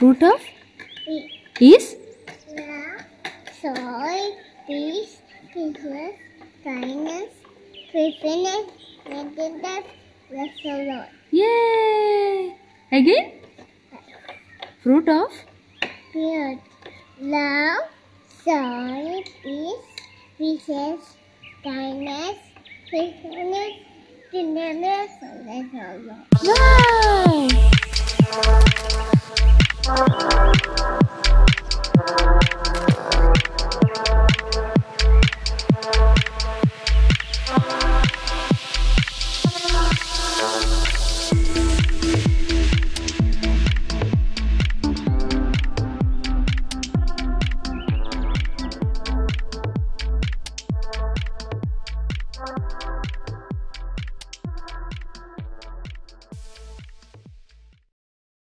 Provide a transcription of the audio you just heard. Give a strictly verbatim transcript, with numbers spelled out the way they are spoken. Root of e is? Yeah. So it is business, kindness, faithfulness, negligence, resolve. Yay! Again? Fruit of? Good. Love. So it is business, kindness, faithfulness, tenderness, resolve. Wow!